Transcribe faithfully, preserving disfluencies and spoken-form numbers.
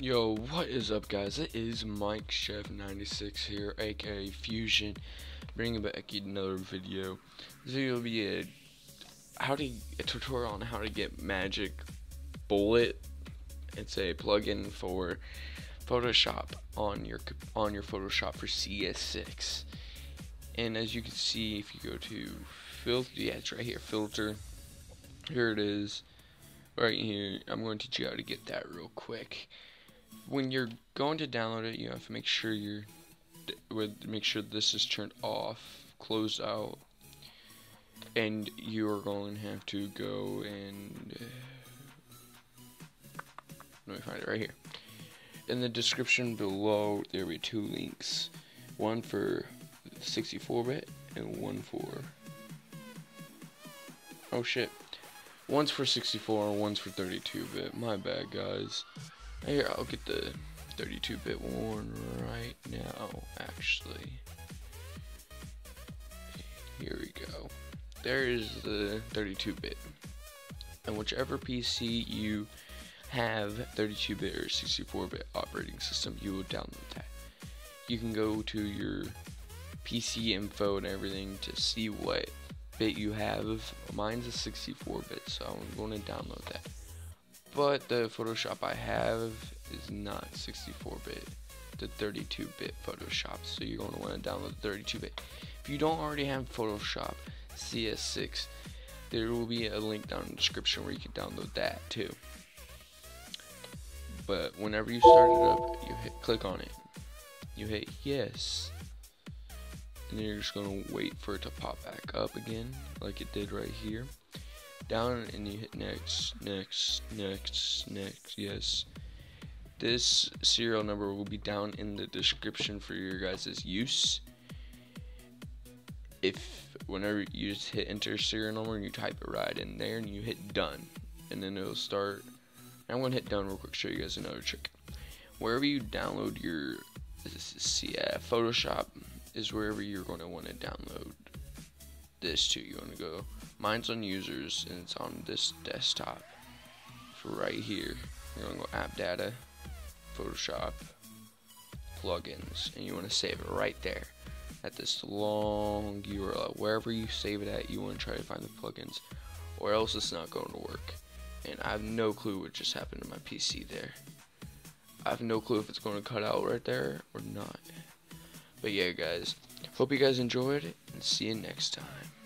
Yo, what is up, guys? It is Mike Chef ninety-six here, aka Fusion, bringing back another video. This video will be a how to a tutorial on how to get Magic Bullet. It's a plugin for Photoshop on your on your Photoshop for C S six. And as you can see, if you go to filter, yeah, it's right here, filter. Here it is, right here. I'm going to teach you how to get that real quick. When you're going to download it, you have to make sure you're with make sure this is turned off, closed out, and you're going to have to go and uh, let me find it right here. In the description below, there will be two links, one for sixty-four bit and one for oh shit, one's for sixty-four, one's for thirty-two bit. My bad, guys. Here, I'll get the thirty-two bit one right now, actually. Here we go. There is the thirty-two bit. And whichever P C you have, thirty-two bit or sixty-four bit operating system, you will download that. You can go to your P C info and everything to see what bit you have. Mine's a sixty-four bit, so I'm going to download that. But the Photoshop I have is not sixty-four bit, the thirty-two bit Photoshop, so you're going to want to download the thirty-two bit. If you don't already have Photoshop C S six, there will be a link down in the description where you can download that too. But whenever you start it up, you hit click on it, you hit yes, and then you're just going to wait for it to pop back up again like it did right here. Down and you hit next, next, next, next, yes. This serial number will be down in the description for your guys' use. If whenever you just hit enter serial number and you type it right in there and you hit done, and then it'll start. I'm gonna hit done real quick, show you guys another trick. Wherever you download your this is, yeah, Photoshop is wherever you're going to want to download this to. You want to go, mine's on users and it's on this desktop for right here. You're going to go app data, Photoshop, plugins, and you want to save it right there at this long U R L. Wherever you save it at, you want to try to find the plugins, or else it's not going to work. And I have no clue what just happened to my P C there. I have no clue if it's going to cut out right there or not. But yeah, guys, hope you guys enjoyed it, and see you next time.